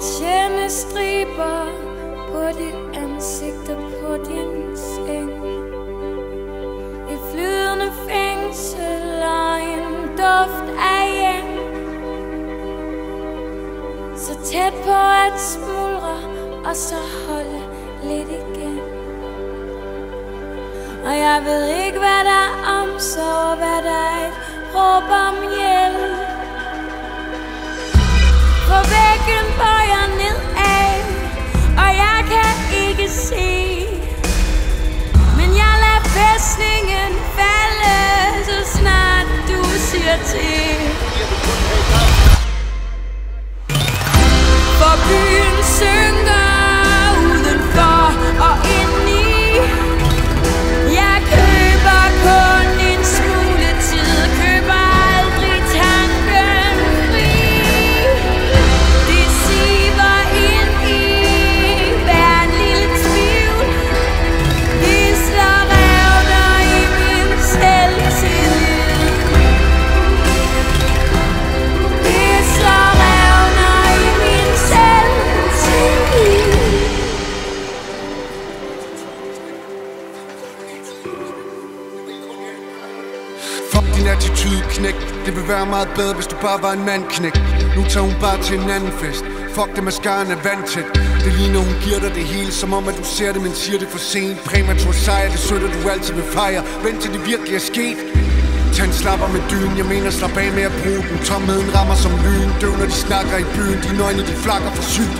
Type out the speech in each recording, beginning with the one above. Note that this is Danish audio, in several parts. persienne striber på dit ansigt og på din seng. I flydende fængsel og en duft af hjem, så tæt på at smuldre og så holde lidt igen. Og jeg ved ikke hvad der omsorg, hvad der ikke råb om hjælp. På væggen bøjer nedad, og jeg kan ikke se, men jeg lader fæstningen falde, så snart du siger til. For byen synker udenfor og indeni. Jeg køber kun en smule tid, køber aldrig tanken fri. Det siver ind i hver lille tvivl, visler revner i min selvtillid. Visler revner i min selvtillid. Fuck din attitude, knæk. Det ville være meget bedre, hvis du bare var en mand, knæk. Nu tager hun bare til en anden fest. Fuck det, mascaraen er vandtæt. Det ligner, hun giver dig det hele, som om at du ser det, men siger det for sent. Præmatur sejr, det søtter du altid ved fejre. Vent til det virkelig er sket. Tag en slapper med dynen, jeg mener slap af med at bruge den. Tomheden rammer som lyn, døv når de snakker i byen. De nøgne, de flakker for sygt.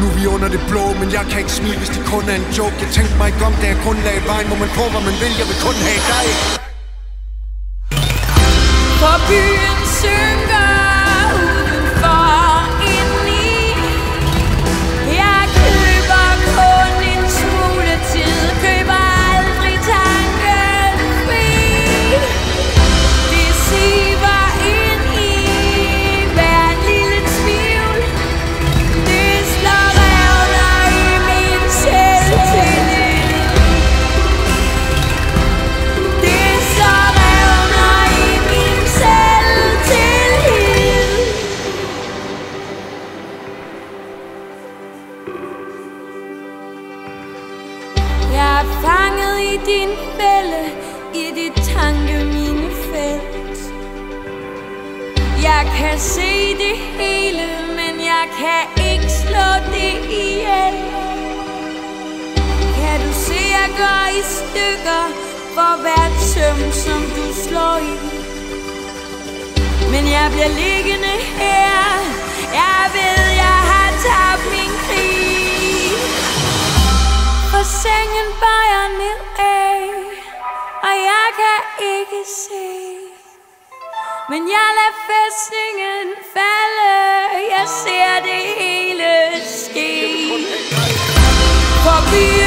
Nu er vi under det blå, men jeg kan ikke smile, hvis det kun er en joke. Jeg tænkte mig ikke om, da jeg kun lagde vejen, hvor man prøver, man vil, jeg vil kun have dig. For byen synker udenfor indeni. Jeg køber kun en smule tid, køber aldrig tanken fri. Det siver ind i hver lille tvivl, det slår revner i min selvtillid. Det slår revner i min selvtillid. Jeg er fanget i din fælde, i dit tanke mine felt. Jeg kan se det hele, men jeg kan ikke slå det ihjel. Kan du se, jeg går i stykker for hvert søm, som du slår i? Men jeg bliver liggende her, jeg ved, jeg har tabt min krig. For sengen bøjer nedad, og jeg kan ikke se, men jeg lader fæstningen falde, jeg ser det hele ske. For vi